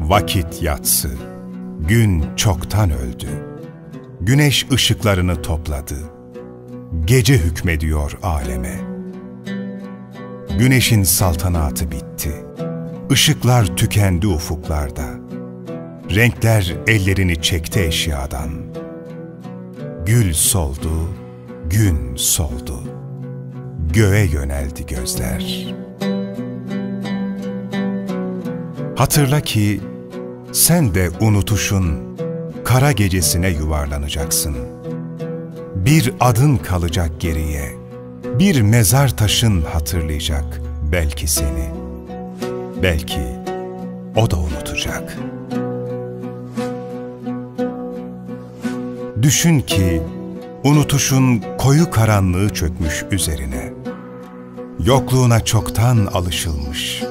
Vakit yatsı, gün çoktan öldü, güneş ışıklarını topladı, gece hükmediyor aleme. Güneşin saltanatı bitti, ışıklar tükendi ufuklarda, renkler ellerini çekti eşyadan. Gül soldu, gün soldu, göğe yöneldi gözler. Hatırla ki, sen de unutuşun kara gecesine yuvarlanacaksın. Bir adın kalacak geriye, bir mezar taşın hatırlayacak belki seni. Belki o da unutacak. Düşün ki unutuşun koyu karanlığı çökmüş üzerine. Yokluğuna çoktan alışılmış.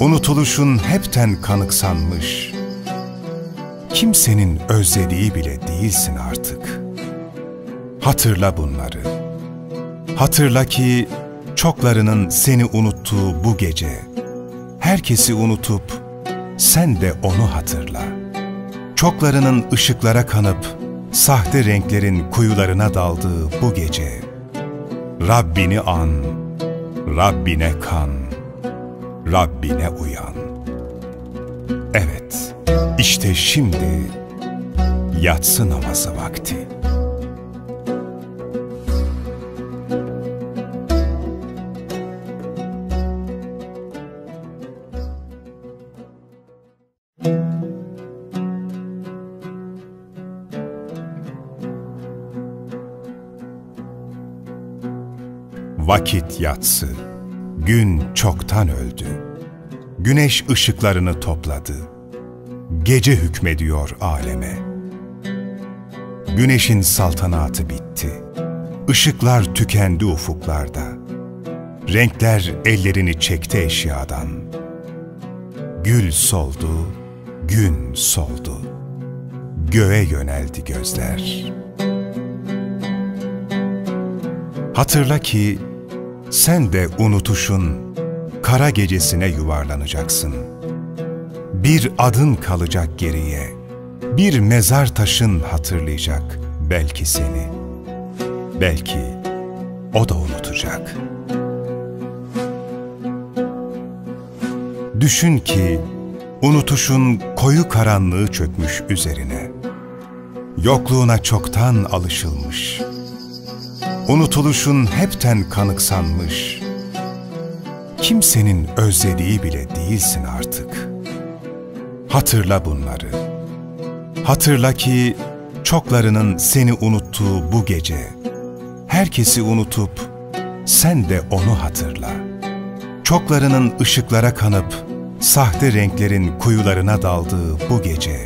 Unutuluşun hepten kanıksanmış. Kimsenin özlediği bile değilsin artık. Hatırla bunları. Hatırla ki çoklarının seni unuttuğu bu gece. Herkesi unutup sen de onu hatırla. Çoklarının ışıklara kanıp sahte renklerin kuyularına daldığı bu gece. Rabbini an, Rabbine kan, Rabbine uyan. Evet, işte şimdi yatsı namazı vakti. Vakit yatsı, gün çoktan öldü, güneş ışıklarını topladı, gece hükmediyor aleme. Güneşin saltanatı bitti, ışıklar tükendi ufuklarda, renkler ellerini çekti eşyadan. Gül soldu, gün soldu, göğe yöneldi gözler. Hatırla ki, sen de unutuşun kara gecesine yuvarlanacaksın. Bir adın kalacak geriye, bir mezar taşın hatırlayacak belki seni. Belki o da unutacak. Düşün ki unutuşun koyu karanlığı çökmüş üzerine. Yokluğuna çoktan alışılmış. Unutuluşun hepten kanıksanmış. Kimsenin özlediği bile değilsin artık. Hatırla bunları. Hatırla ki çoklarının seni unuttuğu bu gece. Herkesi unutup sen de onu hatırla. Çoklarının ışıklara kanıp sahte renklerin kuyularına daldığı bu gece.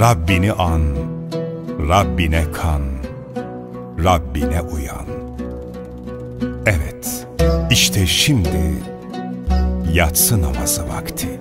Rabbini an, Rabbine kan, Rabbine uyan. Evet, işte şimdi yatsı namazı vakti.